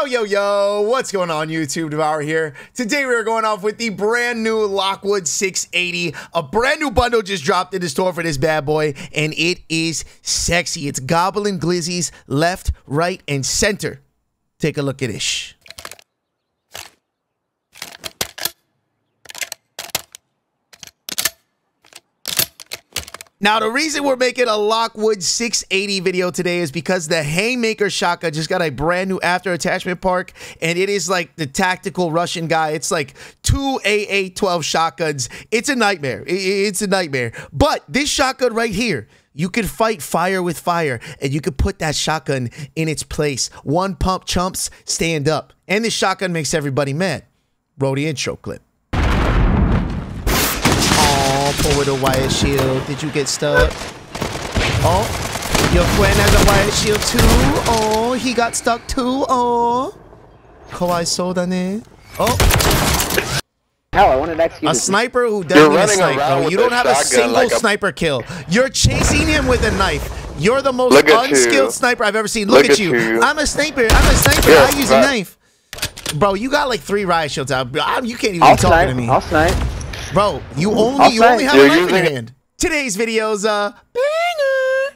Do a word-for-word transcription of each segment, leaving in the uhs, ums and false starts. Yo, yo, yo, what's going on, YouTube? Devourer here. Today we are going off with the brand new Lockwood six eighty. A brand new bundle just dropped in the store for this bad boy, and it is sexy. It's goblin glizzies left, right, and center. Take a look at this. Now, the reason we're making a Lockwood six eighty video today is because the Haymaker shotgun just got a brand new after attachment park, and it is like the tactical Russian guy. It's like two A A twelve shotguns. It's a nightmare. It's a nightmare. But this shotgun right here, you can fight fire with fire, and you can put that shotgun in its place. One pump chumps, stand up. And this shotgun makes everybody mad. Roll the intro clip. With a wire shield. Did you get stuck? Oh, your friend has a wire shield too. Oh, he got stuck too. Oh, kawaii so da ne. Oh, how I wanted to ask you a sniper who doesn't get sniped. You don't have a single like a sniper kill. You're chasing him with a knife. You're the most unskilled you. sniper I've ever seen. Look, Look at, at you. you. I'm a sniper. I'm a sniper. Yes, I use right. a knife. Bro, you got like three riot shields out. You can't even I'll be talking to me. I'll snipe. Bro, you only you only have a knife in your hand. Today's video's a banger.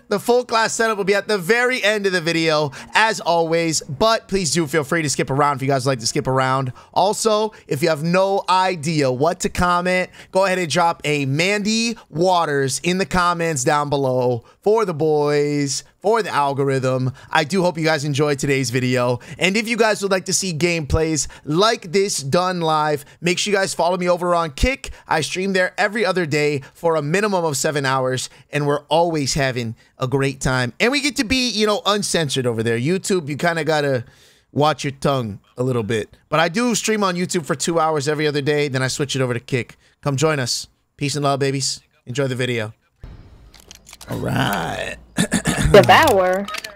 The full class setup will be at the very end of the video, as always. But please do feel free to skip around if you guys like to skip around. Also, if you have no idea what to comment, go ahead and drop a Mandy Waters in the comments down below for the boys, for the algorithm. I do hope you guys enjoyed today's video. And if you guys would like to see gameplays like this done live, make sure you guys follow me over on Kick. I stream there every other day for a minimum of seven hours, and we're always having a great time. And we get to be, you know, uncensored over there. YouTube, you kind of got to watch your tongue a little bit. But I do stream on YouTube for two hours every other day, then I switch it over to Kick. Come join us. Peace and love, babies. Enjoy the video. All right. Devour. Devour.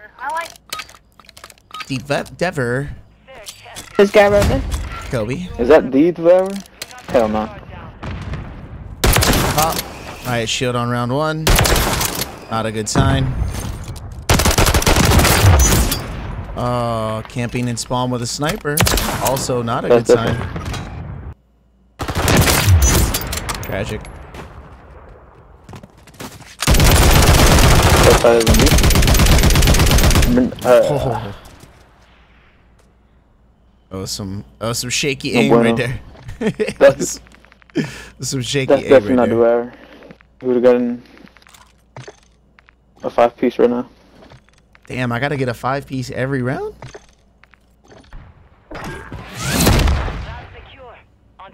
This guy right there? Kobe. Is that the Devour? Hell no. Oh. Alright, shield on round one. Not a good sign. Oh, camping and spawn with a sniper. Also not a That's good different. sign. Tragic. Better than me. Uh, oh, some oh some shaky aim no bueno. right there. That's some shaky that's aim definitely right not there. We would have gotten a five piece right now. Damn, I gotta get a five piece every round.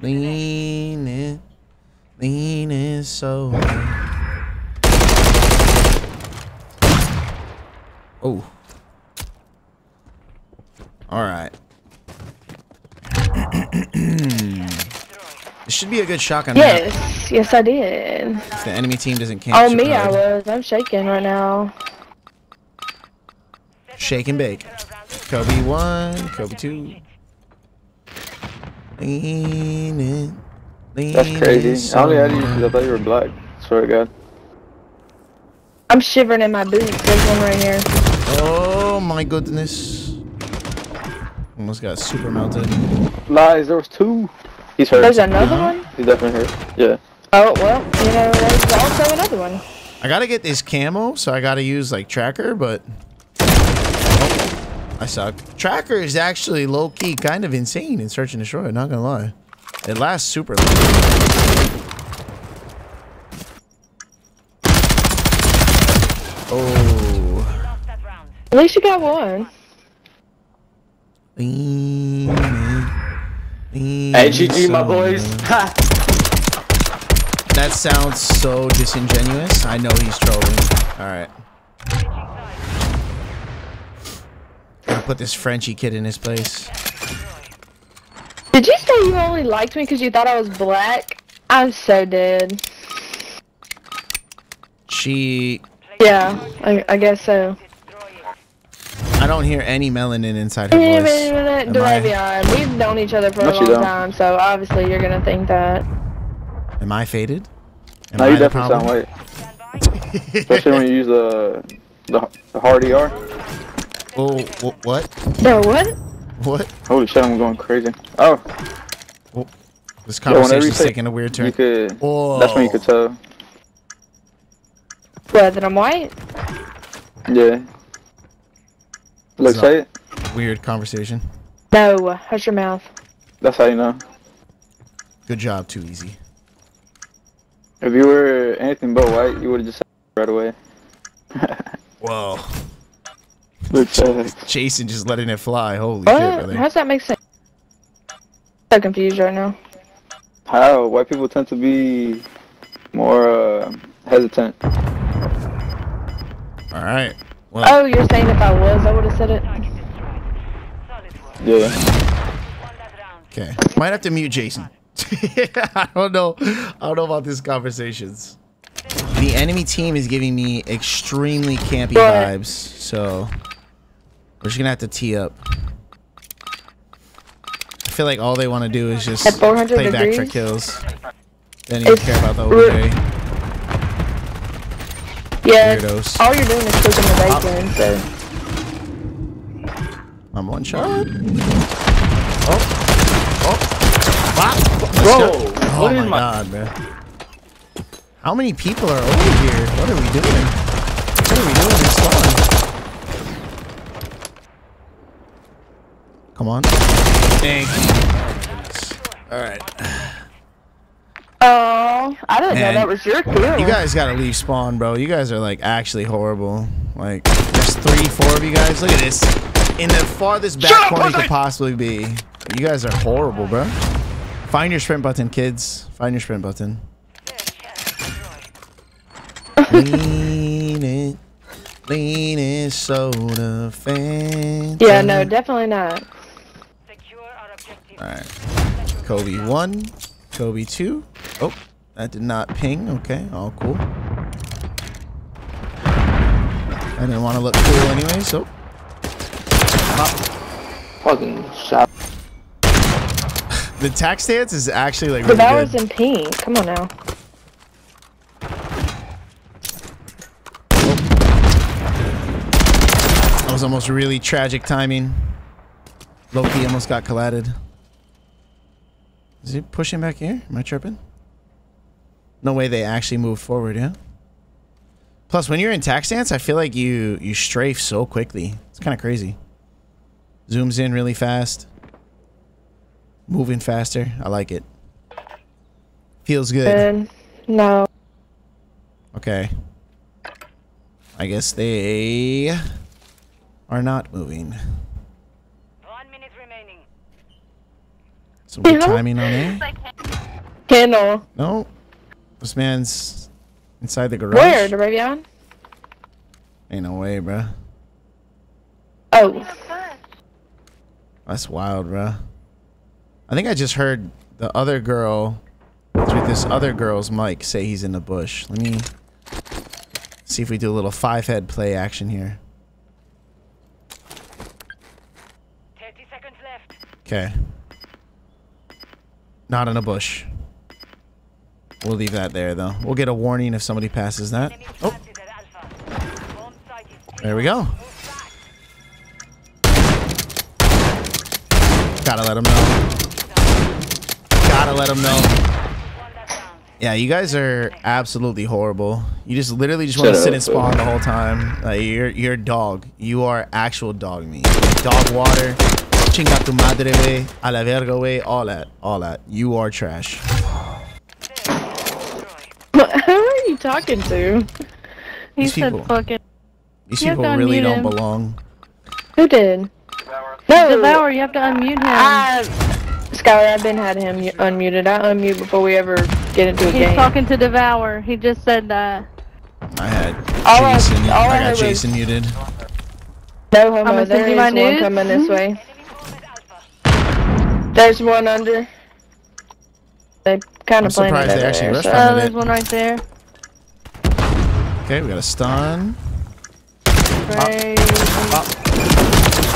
Lean in, lean in so hard. Oh. All right. This should be a good shotgun. Yes, map. yes, I did. If the enemy team doesn't camp. Oh, me, hard. I was. I'm shaking right now. Shake and bake. Kobe one, Kobe two. Lean in, lean That's crazy. I only had you because I thought you were black. Swear to God. I'm shivering in my boots. There's one right here. Oh my goodness. Almost got super melted. Lies, there was two. He's hurt. There's another uh-huh. one? He's definitely hurt. Yeah. Oh, well, you know, there's also another one. I gotta get this camo, so I gotta use, like, tracker, but... Oh, I suck. Tracker is actually low-key kind of insane in Search and Destroy, not gonna lie. It lasts super long. At least you got one. Hey, G G, my boys. Ha. That sounds so disingenuous. I know he's trolling. All right. I'll put this Frenchie kid in his place. Did you say you only liked me because you thought I was black? I'm so dead. She... Yeah, I, I guess so. I don't hear any melanin inside her voice. Am We've known each other for Not a long don't. time, so obviously you're gonna think that. Am I faded? Am no, I you definitely sound white. Especially when you use the the, the hard E R. Oh, what? The what? What? Holy shit, I'm going crazy. Oh. Oh. This conversation's yeah, take, taking a weird turn. You could, oh. That's when you could tell. Yeah, that I'm white? Yeah. Look, say it. Weird conversation. No, hush your mouth. That's how you know. Good job, Too Easy. If you were anything but white, you would have just said right away. Whoa. Look, Jason just letting it fly. Holy what? Shit, brother. How does that make sense? I'm so confused right now. How? White people tend to be more uh, hesitant. Alright. Well. Oh, you're saying if I was, I would have said it? Yeah. Okay. Might have to mute Jason. I don't know. I don't know about these conversations. The enemy team is giving me extremely campy vibes, so we're just gonna have to tee up. I feel like all they want to do is just play degrees. Back for kills. They don't even care about the O J. Yeah, weirdos. All you're doing is cooking the bacon, so... I'm one shot. Oh. Oh. Wow. Bro, oh what my is my... god, man. How many people are over here? What are we doing? What are we doing? We're spawning. Come on. Dang. Alright. Oh, I didn't Man. know that was your kill. You guys gotta leave spawn, bro. You guys are like actually horrible. Like, there's three, four of you guys. Look at this. In the farthest back Shut corner up, you could possibly be. You guys are horrible, bro. Find your sprint button, kids. Find your sprint button. Lean it. Lean it, soda fan. Yeah, no, definitely not. Alright. Kobe one. Kobe two. Oh, that did not ping. Okay, all cool. I didn't want to look cool anyway, so. Fucking shot. The tack stance is actually like really good. That was in ping. Come on now. Oh. That was almost really tragic timing. Loki almost got collided. Is he pushing back here? Am I tripping? No way they actually moved forward, yeah? Plus, when you're in tack stance, I feel like you, you strafe so quickly. It's kind of crazy. Zooms in really fast. Moving faster. I like it. Feels good. Uh, no. Okay. I guess they are not moving. Some good timing on it. Candle. No. This man's inside the garage. Where? The Ravion? Ain't no way, bruh. Oh. That's wild, bruh. I think I just heard the other girl with this other girl's mic say he's in the bush. Let me see if we do a little five head play action here. thirty seconds left. Okay. Not in a bush. We'll leave that there, though. We'll get a warning if somebody passes that. Oh. There we go. Gotta let him know. Gotta let him know. Yeah, you guys are absolutely horrible. You just literally just want to sit and spawn the whole time. Like, you're, you're dog. You are actual dog meat. Dog water. Chinga tu madre way, a la verga way, all that, all that. You are trash. Who are you talking to? He said people, fucking. These people really don't him. belong. Who did? No, Devour, you have to unmute him. I, Skylar, I've been had him unmuted. I unmute before we ever get into a He's game. He's talking to Devour. He just said that. I had all Jason. I, all I got I Jason was, muted. No homo. I'm there is my one news? coming this way. There's one under. They kind of planted it. They actually rushed under it. Oh, there's one right there. Okay, we got a stun. Pop. Pop.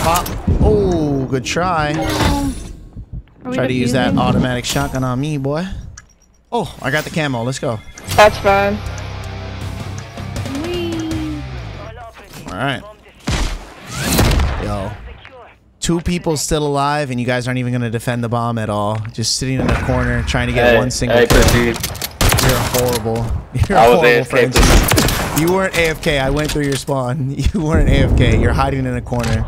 Pop. Oh, good try. Try to use that automatic shotgun on me, boy. Oh, I got the camo. Let's go. That's fine. Whee. All right. Yo. two people still alive, and you guys aren't even going to defend the bomb at all. Just sitting in the corner trying to get hey, one single hey, kill. You're horrible. You're I was horrible, friends. You weren't A F K. I went through your spawn. You weren't A F K. You're hiding in a corner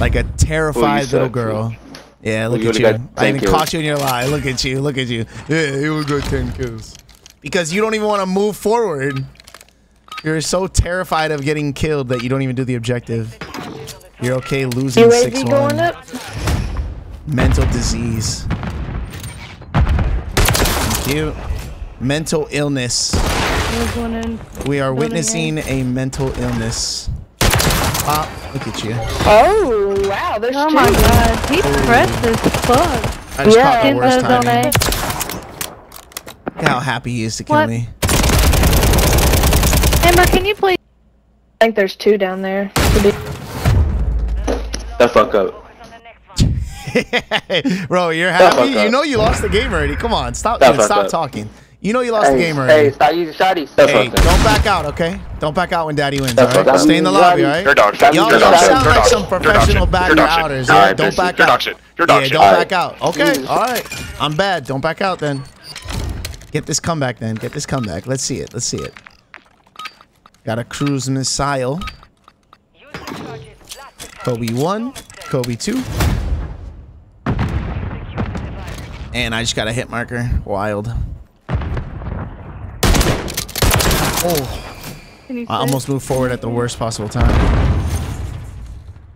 like a terrified oh, little girl. Too. Yeah, look oh, you at you. I even kills. caught you in your lie. Look at you. Look at you. Yeah, you would got ten kills. Because you don't even want to move forward. You're so terrified of getting killed that you don't even do the objective. You're okay losing six one. Mental disease. Thank you. Mental illness. We are witnessing a mental illness. Pop, look at you. Oh, wow. There's oh, two. my God. He's pressed as fuck. I just yeah, caught the worst timing. Look how happy he is to kill what? me. Amber, can you please? I think there's two down there. The fuck up. Bro, you're happy. You know you lost the game already. Come on, stop. Man, stop up. talking. You know you lost hey, the game already. Hey, stop using shotties. Hey, don't back out, okay? Don't back out when daddy wins, all right? Stay in the lobby, all right? Y'all sound like some professional backer outers, all right? Don't back out. Yeah, don't back out. Okay, all right. I'm bad. Don't back out then. Get this comeback then. Get this comeback. Let's see it. Let's see it. Got a cruise missile. Kobe one. Kobe two. And I just got a hit marker. Wild. Oh. I almost moved forward at the worst possible time.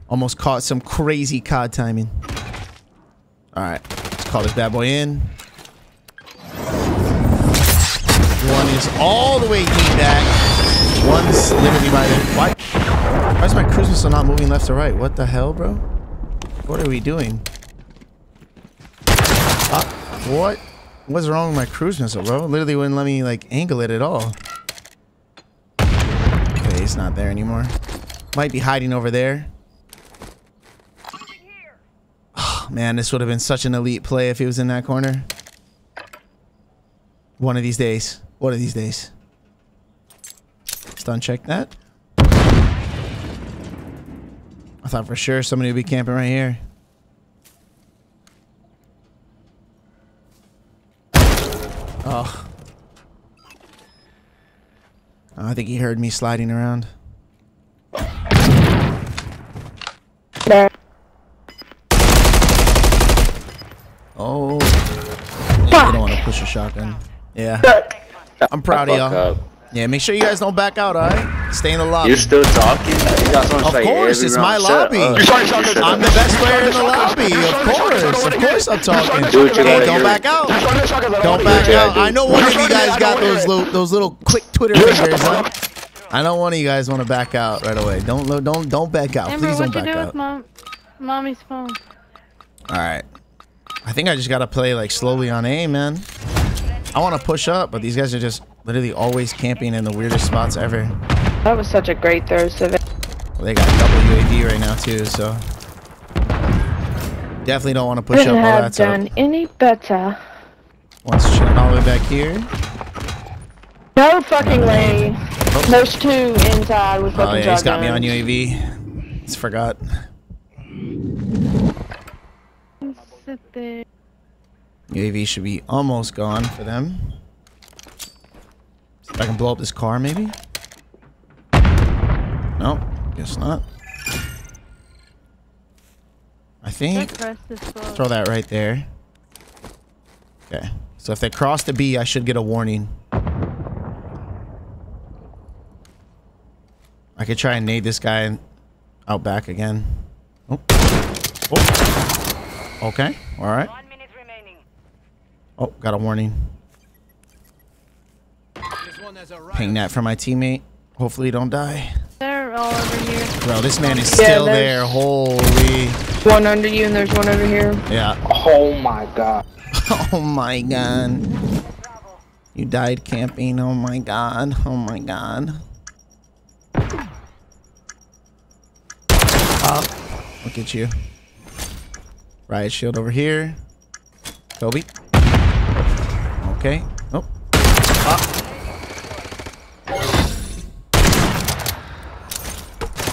Almost caught some crazy C O D timing. Alright. Let's call this bad boy in. One is all the way deep back. One's literally by the... Why? Why is my cruise missile not moving left to right? What the hell, bro? What are we doing? Uh, what? What's wrong with my cruise missile, bro? Literally wouldn't let me, like, angle it at all. Okay, it's not there anymore. Might be hiding over there. Oh, man, this would have been such an elite play if he was in that corner. One of these days. One of these days. Stun check that. I thought for sure somebody would be camping right here. Oh. Oh, I think he heard me sliding around. Oh. Yeah, I don't want to push a shotgun. Yeah. I'm proud of y'all. Yeah, make sure you guys don't back out, alright? Stay in the lobby. You're still talking? You got of course, it's my lobby. I'm the best player in the lobby. Of course, of course I'm talking. Hey, don't back out. Don't back out. I know one of you guys got those little, those little quick Twitter fingers, huh? I know one of you guys want to back out right away. Don't, don't, don't back out. Please don't back out. Mom, mommy's phone. Alright. I think I just gotta play like slowly on A, man. I want to push up, but these guys are just literally always camping in the weirdest spots ever. That was such a great throw, Civic. Well, they got double U A V right now too, so definitely don't want to push Couldn't up. Have that's done up. any better. One's shooting all the way back here. No fucking way. Oh. There's two inside with fucking. Oh yeah, he's got me on U A V. It's forgot. U A V should be almost gone for them. See if I can blow up this car, maybe? Nope, guess not. I think... Throw that right there. Okay, so if they cross the B, I should get a warning. I could try and nade this guy out back again. Oh. Oh. Okay, alright. Oh, got a warning. Ping that for my teammate. Hopefully he don't die. They're all over here. Bro, this man is yeah, still there. Holy. One under you and there's one over here. Yeah. Oh my god. Oh my god. You died camping. Oh my god. Oh my god. Up. Look at you. Riot shield over here. Kobe. Okay. Oh. Ah.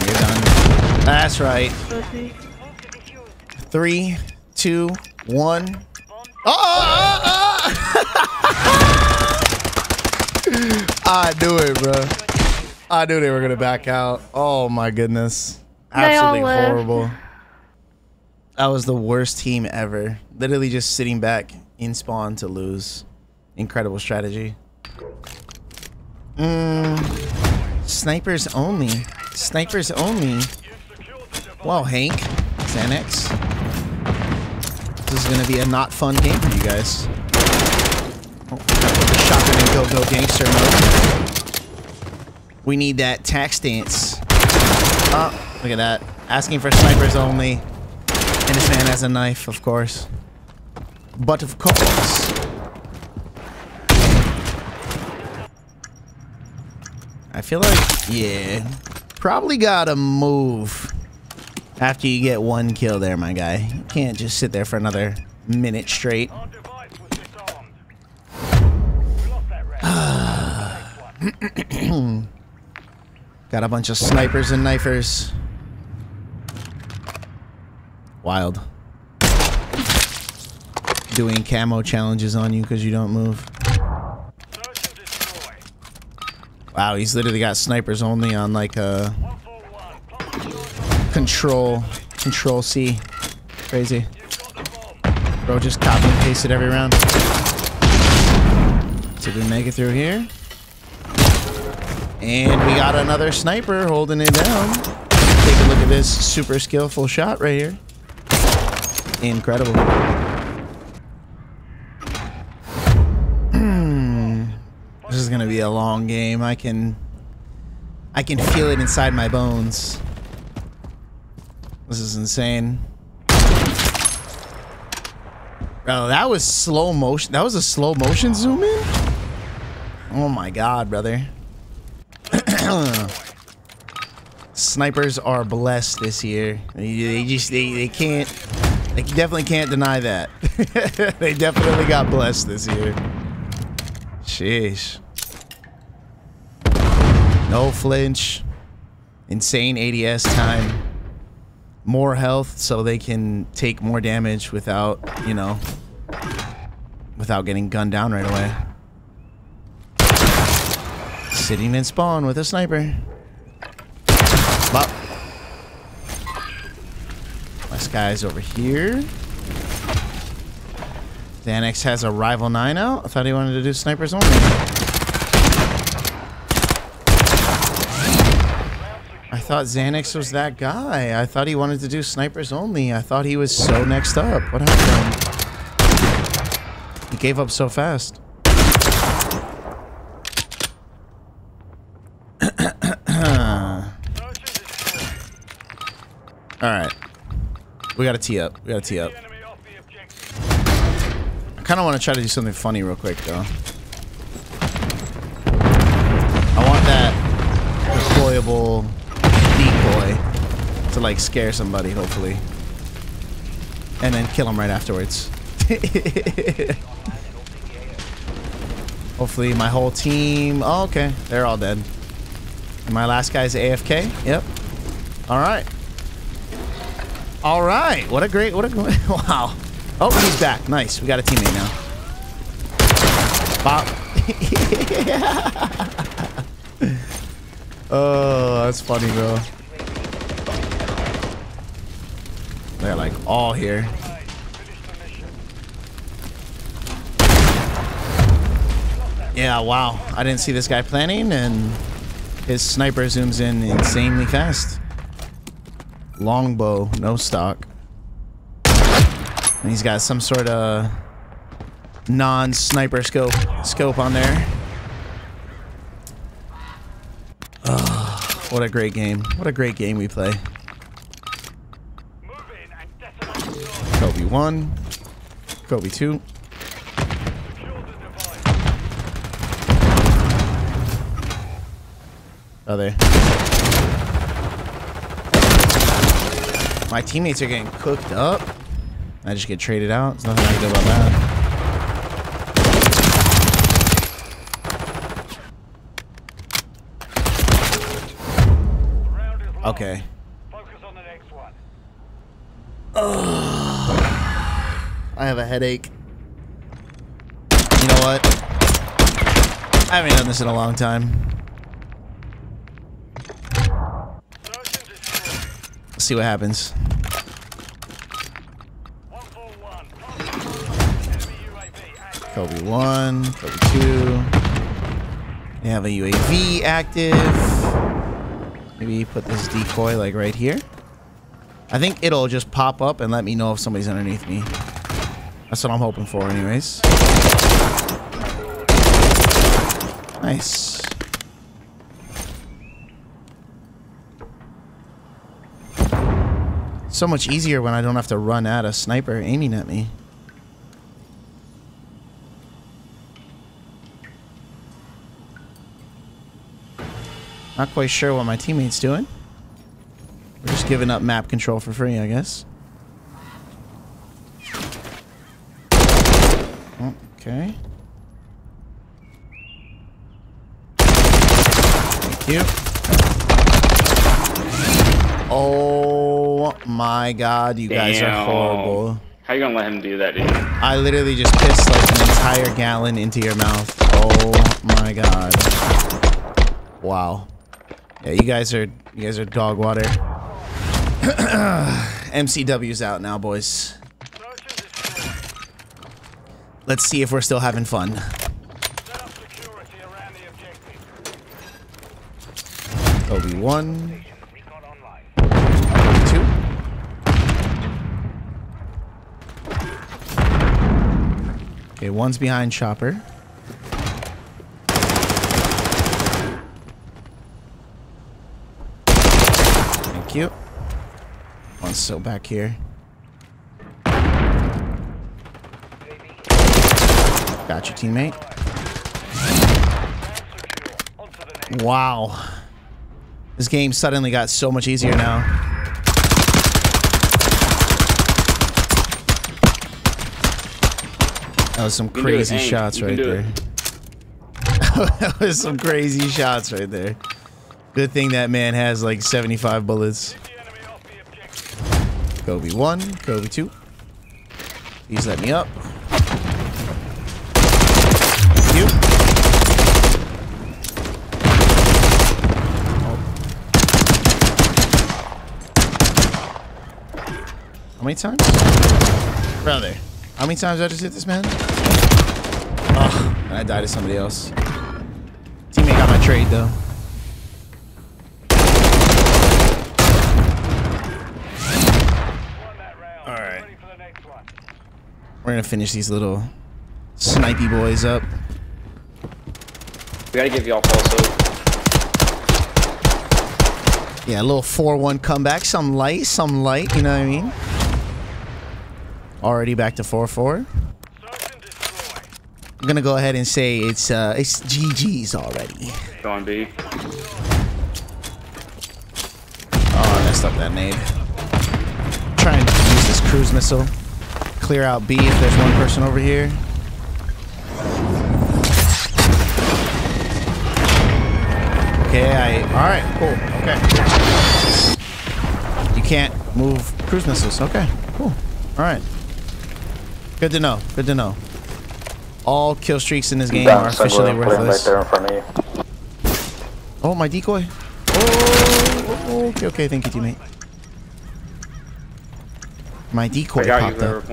You're done. That's right. Three, two, one. Oh! oh, oh, oh. I knew it, bro. I knew they were gonna back out. Oh my goodness! Absolutely horrible. That was the worst team ever. Literally just sitting back in spawn to lose. Incredible strategy. Mm, snipers only. Snipers only. Wow, Hank. Xanax. This is gonna be a not fun game for you guys. Oh, shotgun and go go gangster mode. We need that tack stance. Oh, look at that. Asking for snipers only. And this man has a knife, of course. But of course. I feel like, yeah, probably gotta move after you get one kill there, my guy. You can't just sit there for another minute straight. Got a bunch of snipers and knifers. Wild. Doing camo challenges on you because you don't move. Wow, he's literally got snipers only on like a control, control C. Crazy. Bro, just copy and paste it every round. Did we make it through here? And we got another sniper holding it down. Take a look at this super skillful shot right here. Incredible. This is gonna be a long game. I can, I can feel it inside my bones. This is insane, bro. That was slow motion. That was a slow motion zoom in. Oh my god, brother. Snipers are blessed this year. They just they they can't. They definitely can't deny that. They definitely got blessed this year. Sheesh. No flinch. Insane A D S time. More health so they can take more damage without, you know, without getting gunned down right away. Sitting in spawn with a sniper. Bop. Last guy's over here. Xanax has a rival nine out. I thought he wanted to do snipers only. I thought Xanax was that guy. I thought he wanted to do snipers only. I thought he was so next up. What happened? He gave up so fast. Alright. We gotta tee up. We gotta tee up. I kind of want to try to do something funny real quick, though. I want that deployable decoy to, like, scare somebody, hopefully. And then kill them right afterwards. Hopefully my whole team... Oh, okay. They're all dead. And my last guy's A F K? Yep. All right. All right. What a great... What a... Wow. Oh, he's back. Nice. We got a teammate now. Bop. Oh, that's funny, bro. They're like all here. Yeah, wow. I didn't see this guy planning, and his sniper zooms in insanely fast. Longbow, no stock. And he's got some sort of non-sniper scope scope on there. Oh, what a great game. What a great game we play. Kobe one. Kobe two. Oh, there. My teammates are getting cooked up. I just get traded out. There's nothing I can do about that. Okay. Focus on the next one. Ugh. I have a headache. You know what? I haven't done this in a long time. Let's see what happens. Kobe one, Kobe two. They have a U A V active. Maybe put this decoy like right here. I think it'll just pop up and let me know if somebody's underneath me. That's what I'm hoping for anyways. Nice. So much easier when I don't have to run at a sniper aiming at me. Not quite sure what my teammate's doing. We're just giving up map control for free, I guess. Okay. Thank you. Oh my god, you Damn. guys are horrible. How you gonna let him do that, dude? I literally just pissed like an entire gallon into your mouth. Oh my god. Wow. Yeah, you guys are you guys are dog water. M C W's out now, boys. Let's see if we're still having fun. Kobe one. Kobe two. Okay, one's behind chopper. Thank you. One's still back here. Got your teammate. Wow. This game suddenly got so much easier now. That was some crazy shots right there. That was some crazy shots right there. Good thing that man has like seventy-five bullets. Kobe one, Kobe two. Please let me up. How many times? Brother. How many times did I just hit this man? Oh, and I died to somebody else. Teammate got my trade though. Alright. We're gonna finish these little snipey boys up. We gotta give y'all false hope. Yeah, a little four one comeback. Some light, some light, you know what I mean? Already back to four four. I'm gonna go ahead and say it's uh it's G G's already. Go on, B. Oh, I messed up that nade. Trying to use this cruise missile. Clear out B if there's one person over here. Okay, I alright, cool, okay. You can't move cruise missiles, okay, cool. Alright. Good to know. Good to know. All kill streaks in this game are officially worthless. Right there in front of you. Oh, my decoy. Oh, okay, okay, thank you, teammate. My decoy popped up.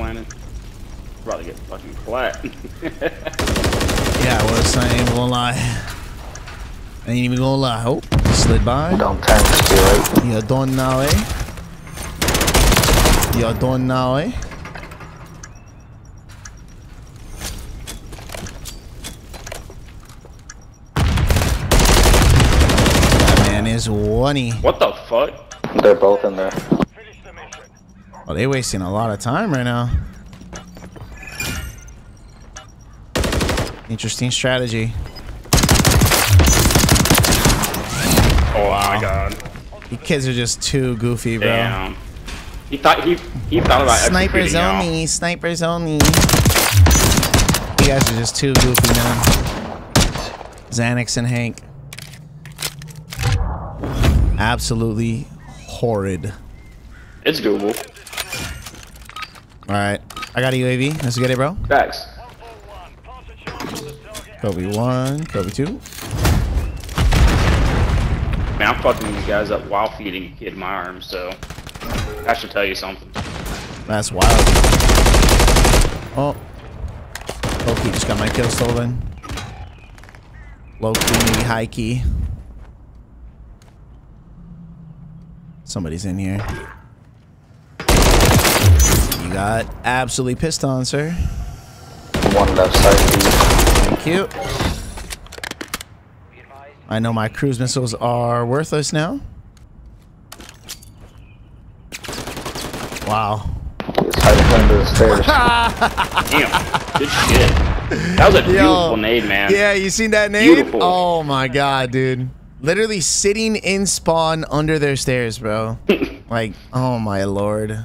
Probably get fucking flat. Yeah, I was. I ain't even gonna lie. I ain't even gonna lie. Oh, slid by. Don't turn to right. You don't know, eh? You're done now, eh? That man is one-y. What the fuck? They're both in there. Oh, they're wasting a lot of time right now. Interesting strategy. Oh, wow. My God. You kids are just too goofy, bro. Damn. He thought he he thought about snipers only, y'all. Snipers only. You guys are just too goofy now. Xanax and Hank, absolutely horrid. It's doable. All right, I got a U A V. Let's get it, bro. Thanks. Kobe one, Kobe two. Man, I'm fucking these guys up while feeding a kid in my arms, so that should tell you something. That's wild. Oh. Low-key just got my kill stolen. Low-key, high-key. Somebody's in here. You got absolutely pissed on, sir. One left side. Thank you. I know my cruise missiles are worthless now. Wow. It's hiding under the stairs. Damn. Good shit. That was a beautiful Yo, nade, man. Yeah, you seen that nade? Beautiful. Oh my god, dude. Literally sitting in spawn under their stairs, bro. Like, oh my lord. Yeah,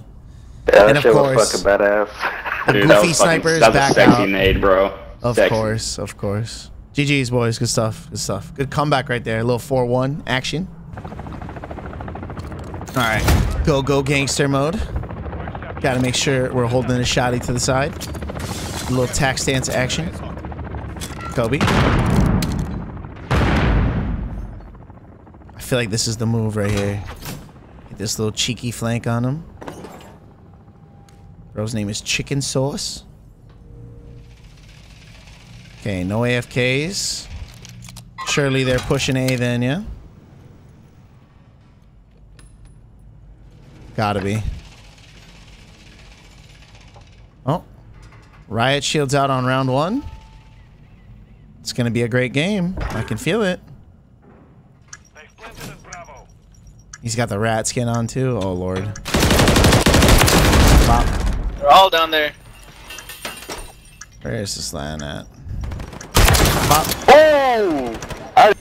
that and of shit course, was fucking badass. The dude, goofy snipers back out. That was a sexy out. nade, bro. Of sexy. course, of course. G G's, boys. Good stuff. Good stuff. Good comeback right there. A little four one action. All right. Go, go, gangster mode. Got to make sure we're holding a shotty to the side. A little tack stance action. Kobe. I feel like this is the move right here. Get this little cheeky flank on him. Bro's name is Chicken Sauce. Okay, no A F Ks. Surely they're pushing A then, yeah? Gotta be. Oh. Riot Shield's out on round one. It's gonna be a great game. I can feel it. He's got the rat skin on too. Oh, Lord. Wow. They're all down there. Where is this land at? Pop. Oh! I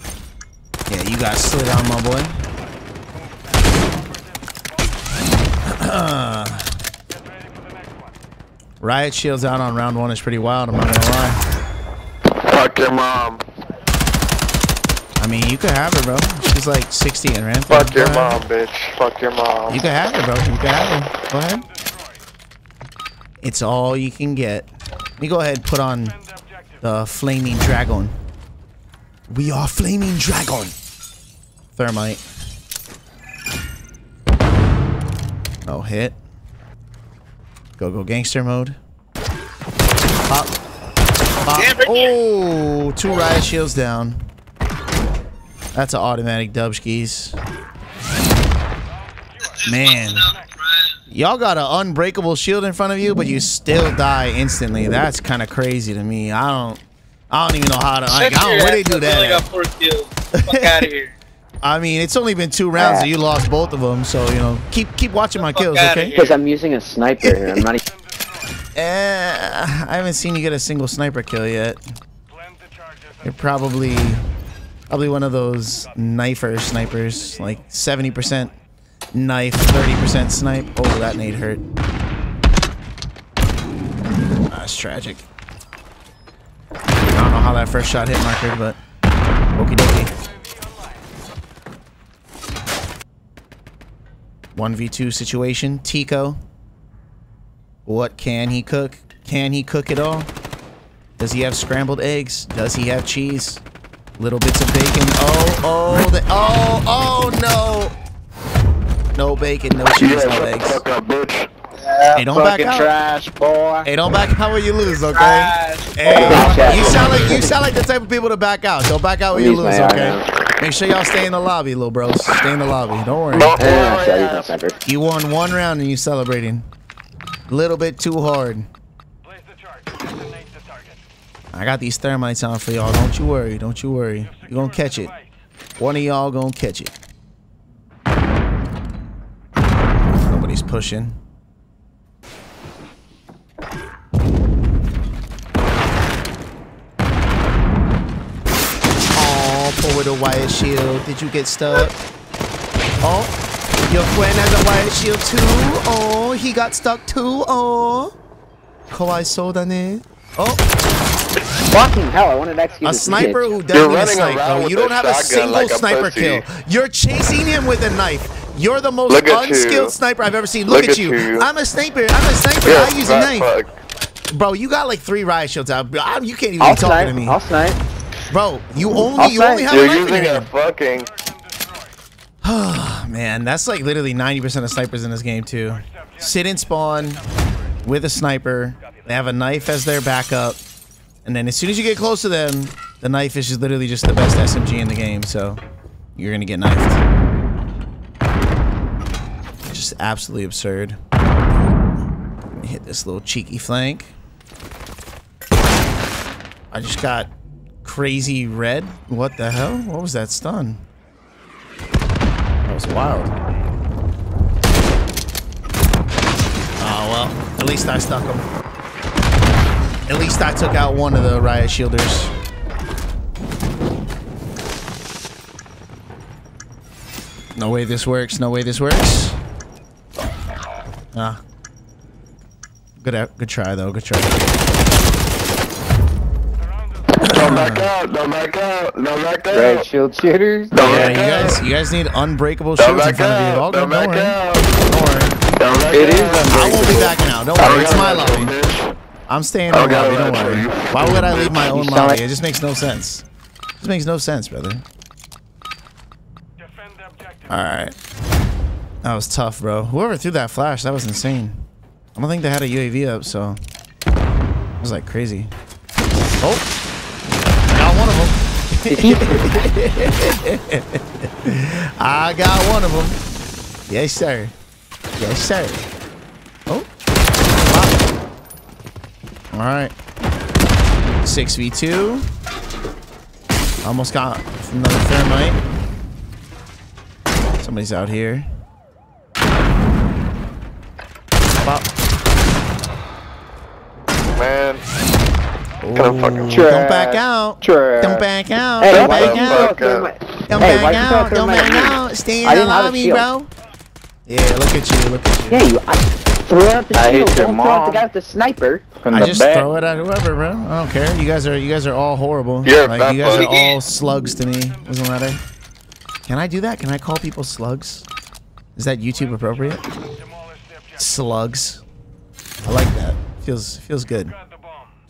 yeah, you got slid on, my boy. Riot Shield's out on round one is pretty wild, I'm not gonna lie. Fuck your mom. I mean, you could have her, bro. She's like sixty and ran. Fuck your mom, bitch. Fuck your mom. You could have her, bro. You could have her. Go ahead. It's all you can get. Let me go ahead and put on... the flaming dragon. We are flaming dragon. Thermite. No hit. Go go gangster mode. Pop. Pop. Oh, two riot shields down. That's an automatic dub skis. Man. Y'all got an unbreakable shield in front of you, but you still die instantly. That's kind of crazy to me. I don't, I don't even know how to. Like, I don't know where they do that. I got four kills. Fuck out of here. I mean, it's only been two rounds and you lost both of them, so you know, keep keep watching my kills, okay? Because I'm using a sniper here. I'm not even. Uh, I haven't seen you get a single sniper kill yet. You're probably, probably one of those knifer snipers, like seventy percent. Knife, thirty percent snipe. Oh, that nade hurt. That's tragic. I don't know how that first shot hit marker, but okie dokie. one v two situation. Tico. What can he cook? Can he cook it all? Does he have scrambled eggs? Does he have cheese? Little bits of bacon. Oh, oh, the, oh, oh, no. No bacon, no cheese, no eggs. Fuck up, bitch. Yeah, hey, don't back out. Trash, boy. Hey, don't back out when you lose, okay? Trash, hey, you sound like you sound like the type of people to back out. Don't back out when you lose, okay? Make sure y'all stay in the lobby, little bros. Stay in the lobby. Don't worry. Don't worry. You won one round and you celebrating. A little bit too hard. I got these thermites on for y'all. Don't you worry. Don't you worry. You're gonna catch it. One of y'all gonna catch it. He's pushing. Oh, pull with a wire shield. Did you get stuck? Oh, your friend has a wire shield too. Oh, he got stuck too. Oh, kawaisou da ne. Oh, fucking hell! I wanted to execute a sniper who doesn't snipe. You don't have a single sniper kill. You're chasing him with a knife. You're the most unskilled you. sniper I've ever seen. Look, Look at, at you. you. I'm a sniper. I'm a sniper. Yes, I use a knife. Fuck. Bro, you got like three riot shields out. You can't even I'll be talking to me. I'll snipe. Bro, you only I'll you snipe. only have You're a knife in your hand. Fucking. Oh, man, that's like literally ninety percent of snipers in this game too. Sit and spawn with a sniper. They have a knife as their backup. And then as soon as you get close to them, the knife is just literally just the best S M G in the game, so you're gonna get knifed. Just absolutely absurd. Let me hit this little cheeky flank. I just got crazy red. What the hell? What was that stun? That was wild. Oh well, at least I stuck him. At least I took out one of the riot shielders. No way this works. No way this works. Ah. Good, good try though. Good try. Don't back out. Don't back out. Don't back out. Red shield shooters. Don't yeah, back you out. guys, you guys need unbreakable shields don't in front of you. All don't back out. Don't worry. Don't worry. It is unbreakable. I won't be backing out. Don't worry. It's my lobby. I'm staying in the lobby. Don't worry. Why would I leave my own lobby? It just makes no sense. It just makes no sense, brother. Alright. That was tough, bro. Whoever threw that flash, that was insane. I don't think they had a U A V up, so... It was like crazy. Oh! Got one of them. I got one of them. Yes, sir. Yes, sir. Oh. Wow. Alright. six v two. Almost got another thermite. Somebody's out here. Pop. Man. Ooh, fucking don't back out. Trash. Don't back out. Hey, don't back out. Don't back out. Don't back out. Don't back out. Stay in the lobby, bro. Yeah, look at you. Look at you. Yeah, you. I throw out the shield. Don't mom. throw out the guy with the sniper. From I the just back. throw it at whoever, bro. I don't care. You guys are you guys are all horrible. Yeah, like, you guys are all slugs to me. Doesn't matter. Can I do that? Can I call people slugs? Is that YouTube appropriate? Slugs. I like that. Feels feels good.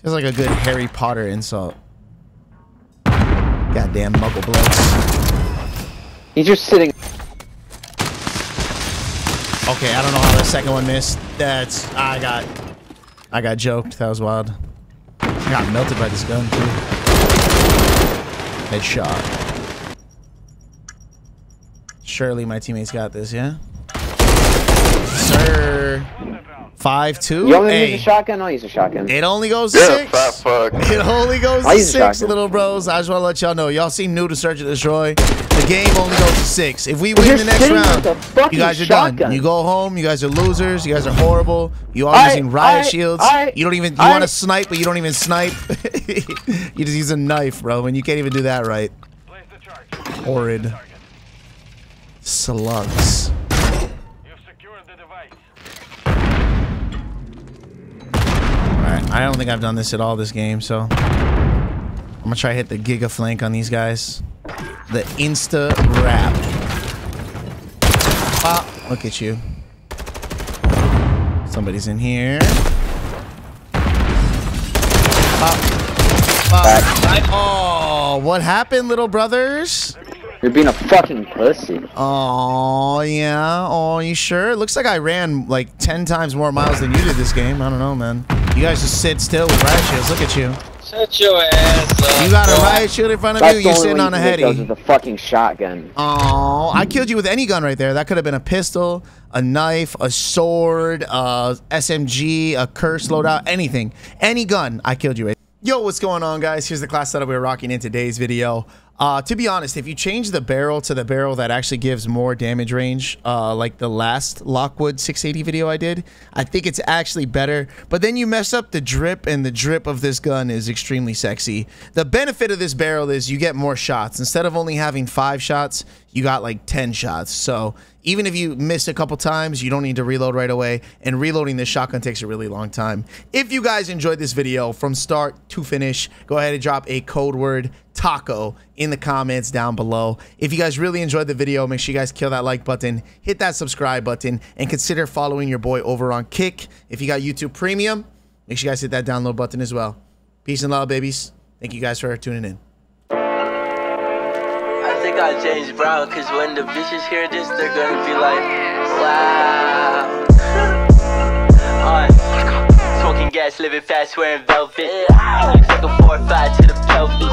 Feels like a good Harry Potter insult. Goddamn muggle blokes. He's just sitting. Okay, I don't know how the second one missed. That's I got I got joked. That was wild. I got melted by this gun too. Headshot. Surely my teammates got this, yeah? Sir. five two? You only hey. use a shotgun? I'll use a shotgun. It only goes to yeah, six. Fat fuck. It only goes I'll to six, little bros. I just want to let y'all know. Y'all seem new to Search and Destroy. The game only goes to six. If we win You're the next round, you guys are shotgun. done. You go home. You guys are losers. You guys are horrible. You all I, using riot I, shields. I, you don't even. You I, want to snipe, but you don't even snipe. You just use a knife, bro, and you can't even do that right. Horrid. Slugs. You've secured the device. Alright, I don't think I've done this at all this game, so I'm gonna try to hit the giga flank on these guys. The insta wrap. Ah, look at you. Somebody's in here. Ah, ah, oh, what happened, little brothers? You're being a fucking pussy. Oh, yeah. Oh, you sure? Looks like I ran like ten times more miles than you did this game. I don't know, man. You guys just sit still with riot shields. Look at you. Shut your ass up. You got a riot shield in front of you. You're sitting on a heady. Those are the fucking shotgun. Oh, I killed you with any gun right there. That could have been a pistol, a knife, a sword, a S M G, a curse loadout, anything. Any gun, I killed you with. Yo, what's going on, guys? Here's the class setup we're rocking in today's video. Uh, to be honest, if you change the barrel to the barrel that actually gives more damage range, uh, like the last Lockwood six eighty video I did, I think it's actually better. But then you mess up the drip, and the drip of this gun is extremely sexy. The benefit of this barrel is you get more shots. Instead of only having five shots, you got like ten shots. So even if you miss a couple times, you don't need to reload right away. And reloading this shotgun takes a really long time. If you guys enjoyed this video from start to finish, go ahead and drop a code word taco in the comments down below. If you guys really enjoyed the video, make sure you guys kill that like button, hit that subscribe button, and consider following your boy over on Kick. If you got YouTube Premium, make sure you guys hit that download button as well. Peace and love, babies. Thank you guys for tuning in. I think I changed brown, because when the bitches hear this, they're going to be like, wow. Smoking gas, living fast, wearing velvet. Looks like a four five to the pelvis.